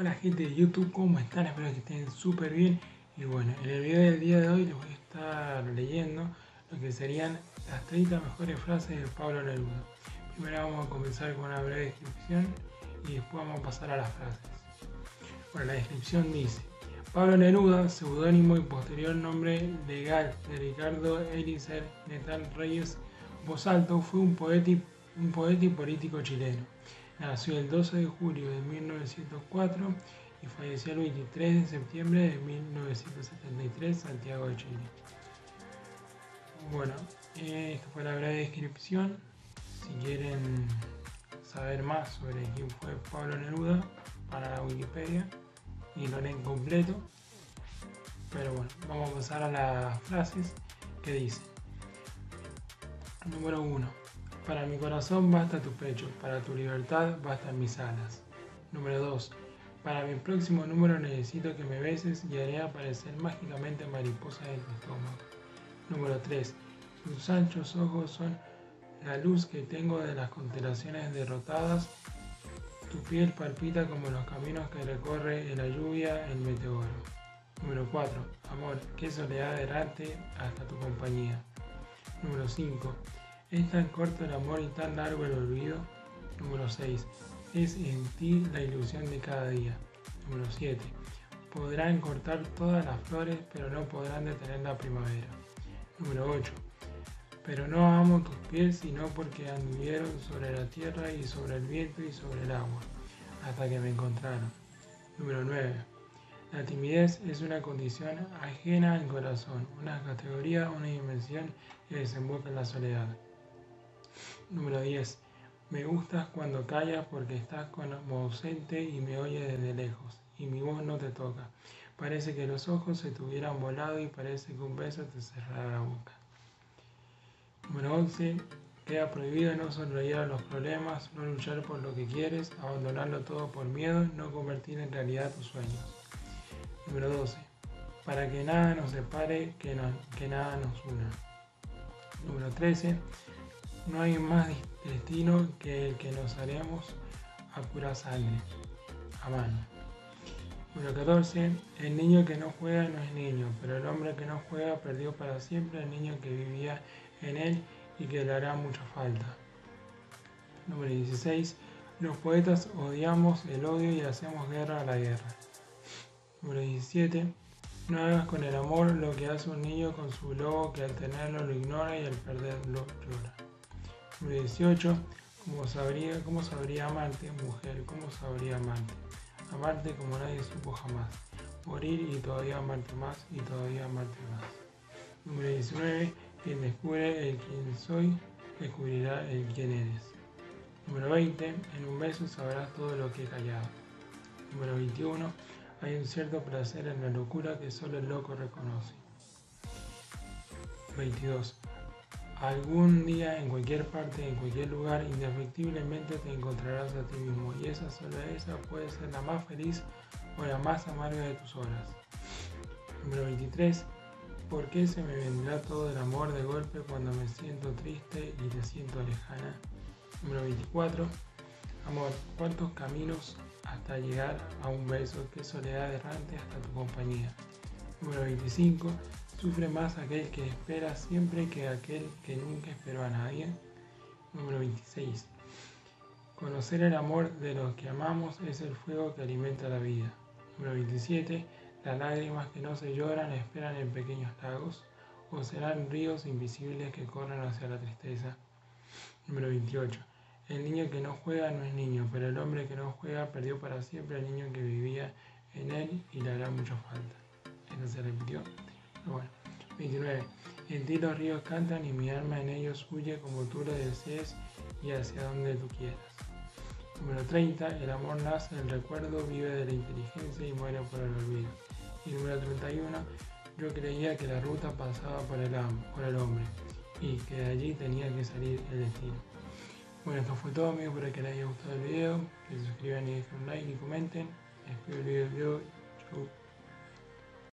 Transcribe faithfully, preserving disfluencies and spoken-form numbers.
Hola gente de YouTube, ¿cómo están? Espero que estén súper bien. Y bueno, en el video del día de hoy les voy a estar leyendo lo que serían las treinta mejores frases de Pablo Neruda. Primero vamos a comenzar con una breve descripción y después vamos a pasar a las frases. Bueno, la descripción dice: Pablo Neruda, seudónimo y posterior nombre legal de Ricardo Eilizer Netan Reyes, voz alto, fue un poeta y, un poeta y político chileno. Nació el doce de julio de mil novecientos cuatro y falleció el veintitrés de septiembre de mil novecientos setenta y tres, Santiago de Chile. Bueno, esta fue la breve descripción. Si quieren saber más sobre quién fue Pablo Neruda, para la Wikipedia y lo leen completo. Pero bueno, vamos a pasar a las frases que dicen. Número uno. Para mi corazón basta tu pecho, para tu libertad bastan mis alas. Número dos. Para mi próximo número necesito que me beses y haré aparecer mágicamente mariposas en tu estómago. Número tres. Tus anchos ojos son la luz que tengo de las constelaciones derrotadas. Tu piel palpita como los caminos que recorre en la lluvia el meteoro. Número cuatro. Amor, qué soledad delante hasta tu compañía. Número cinco. Es tan corto el amor y tan largo el olvido. Número seis. Es en ti la ilusión de cada día. Número siete. Podrán cortar todas las flores, pero no podrán detener la primavera. Número ocho. Pero no amo tus pies, sino porque anduvieron sobre la tierra y sobre el viento y sobre el agua, hasta que me encontraron. Número nueve. La timidez es una condición ajena al corazón, una categoría, una dimensión que desemboca en la soledad. Número diez. Me gustas cuando callas porque estás como ausente y me oyes desde lejos, y mi voz no te toca. Parece que los ojos se tuvieran volado y parece que un beso te cerrará la boca. Número once. Queda prohibido no sonreír a los problemas, no luchar por lo que quieres, abandonarlo todo por miedo, no convertir en realidad tus sueños. Número doce. Para que nada nos separe, que, no, que nada nos una. Número trece. No hay más destino que el que nos haremos a pura sangre, a mano. Número catorce. El niño que no juega no es niño, pero el hombre que no juega perdió para siempre el niño que vivía en él y que le hará mucha falta. Número dieciséis. Los poetas odiamos el odio y hacemos guerra a la guerra. Número diecisiete. No hagas con el amor lo que hace un niño con su globo, que al tenerlo lo ignora y al perderlo llora. Número dieciocho. ¿Cómo sabría, cómo sabría amarte, mujer? ¿Cómo sabría amarte? Amarte como nadie supo jamás. Morir y todavía amarte más y todavía amarte más. Número diecinueve. Quien descubre el quién soy, descubrirá el quién eres. Número veinte. En un beso sabrás todo lo que he callado. Número veintiuno. Hay un cierto placer en la locura que solo el loco reconoce. veintidós. Algún día, en cualquier parte, en cualquier lugar, indefectiblemente te encontrarás a ti mismo, y esa sola esa puede ser la más feliz o la más amarga de tus horas. Número veintitrés. ¿Por qué se me vendrá todo el amor de golpe cuando me siento triste y te siento lejana? Número veinticuatro. Amor, ¿cuántos caminos hasta llegar a un beso? Qué soledad errante hasta tu compañía. Número veinticinco. Sufre más aquel que espera siempre que aquel que nunca esperó a nadie. Número veintiséis. Conocer el amor de los que amamos es el fuego que alimenta la vida. Número veintisiete. Las lágrimas que no se lloran esperan en pequeños lagos, o serán ríos invisibles que corren hacia la tristeza. Número veintiocho. El niño que no juega no es niño, pero el hombre que no juega perdió para siempre al niño que vivía en él y le hará mucha falta. Esto se repitió. Bueno, veintinueve. En ti los ríos cantan y mi alma en ellos huye como tú lo desees y hacia donde tú quieras. Número treinta. El amor nace del recuerdo, vive de la inteligencia y muere por el olvido. Y número treinta y uno. Yo creía que la ruta pasaba por el, por el hombre y que de allí tenía que salir el destino. Bueno, esto fue todo, amigos. Espero que les haya gustado el video. Que se suscriban y dejen un like y comenten. Les espero el video. Chau.